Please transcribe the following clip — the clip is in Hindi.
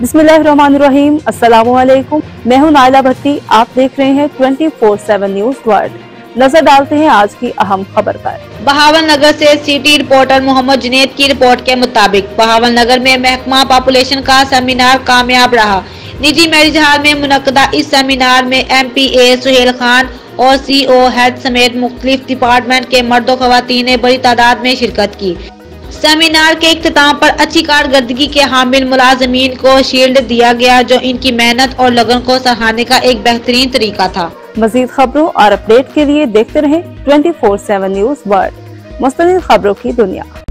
बिस्मिल्लाहिर्रहमानिर्रहीम, अस्सलामुअलैकुम। मैं हूं नायला भट्टी, आप देख रहे हैं 24/7 न्यूज वर्ल्ड। नजर डालते हैं आज की अहम खबर पर। बहावल नगर से सिटी रिपोर्टर मोहम्मद जिनेद की रिपोर्ट के मुताबिक बहावल नगर में महकमा पॉपुलेशन का सेमिनार कामयाब रहा। निजी मैरिज हॉल में मुनक्कदा इस सेमिनार में MPA सुहेल खान और CO हेल्थ समेत मुख्तलिफ डिपार्टमेंट के मर्दों खवातीन ने बड़ी तादाद में शिरकत की। सेमिनार के इख्तिताम पर अच्छी कारकर्दगी के हामिल मुलाजमीन को शील्ड दिया गया, जो इनकी मेहनत और लगन को सराहने का एक बेहतरीन तरीका था। मजीद खबरों और अपडेट के लिए देखते रहें 24/7 न्यूज वर्ल्ड, मुस्तनिद खबरों की दुनिया।